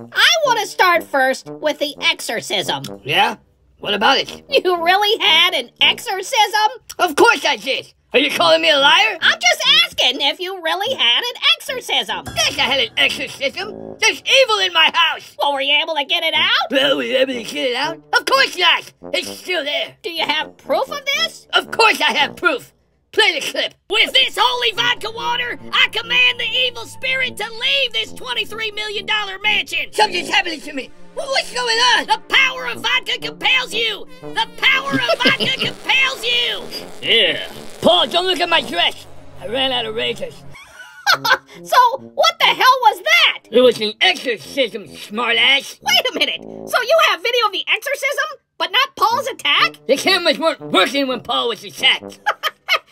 I want to start first with the exorcism. Yeah? What about it? You really had an exorcism? Of course I did! Are you calling me a liar? I'm just asking if you really had an exorcism. Yes, I had an exorcism. There's evil in my house. Well, were you able to get it out? Well, were you able to get it out? Of course not. It's still there. Do you have proof of this? Of course I have proof. Play the clip. With this holy vodka water, I command the evil spirit to leave this $23 million mansion. Something's happening to me. What's going on? The power of vodka compels you. The power of vodka compels you. Yeah. Paul, don't look at my dress. I ran out of razors. So, what the hell was that? It was an exorcism, smartass. Wait a minute. So you have video of the exorcism, but not Paul's attack? The cameras weren't working when Paul was attacked.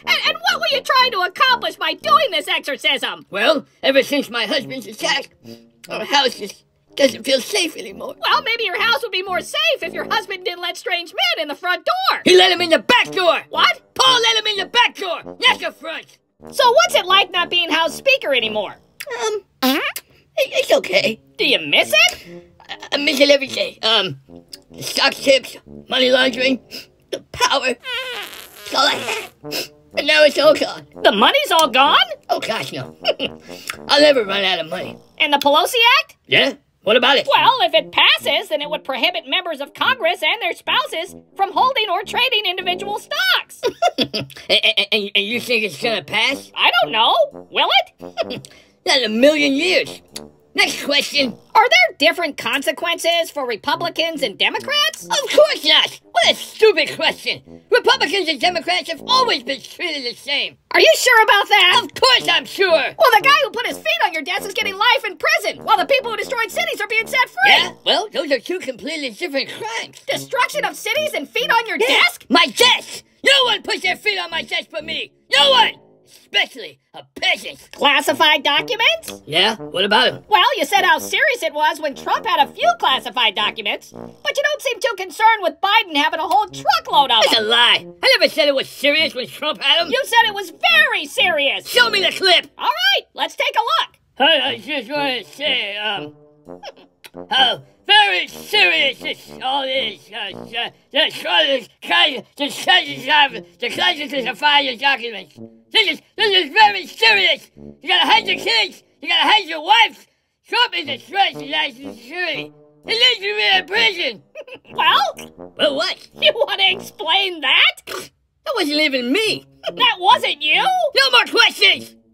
And what were you trying to accomplish by doing this exorcism? Well, ever since my husband's attack, our house is... doesn't feel safe anymore. Well, maybe your house would be more safe if your husband didn't let strange men in the front door. He let him in the back door. What? Paul let him in the back door, not the front. So what's it like not being house speaker anymore? It's okay. Do you miss it? I miss it every day. The stock tips, money laundering, the power. It's all I had. And now it's all gone. The money's all gone? Oh, gosh, no. I'll never run out of money. And the Pelosi Act? Yeah. What about it? Well, if it passes, then it would prohibit members of Congress and their spouses from holding or trading individual stocks. And you think it's gonna pass? I don't know. Will it? Not a million years. Next question. Are there different consequences for Republicans and Democrats? Of course not. What a stupid question. Republicans and Democrats have always been treated the same. Are you sure about that? Of course I'm sure. Well, the guy who put his feet on your desk is getting life in prison, while the people who destroyed cities are being set free. Yeah, well, those are two completely different crimes. Destruction of cities and feet on your desk? My desk! No one puts their feet on my desk but me. No one! Especially a peasant. Classified documents? Yeah, what about them? Well, you said how serious it was when Trump had a few classified documents, but you don't seem too concerned with Biden having a whole truckload of them. That's a lie. I never said it was serious when Trump had them. You said it was very serious. Show me the clip. All right, let's take a look. I just want to say, how very serious this all is. The consequences of filing documents. This is very serious. You gotta hide your kids. You gotta hide your wife. Trump is a threat to national security. He needs to be in prison. Well? Well, what? You want to explain that? That wasn't even me. That wasn't you? No more questions.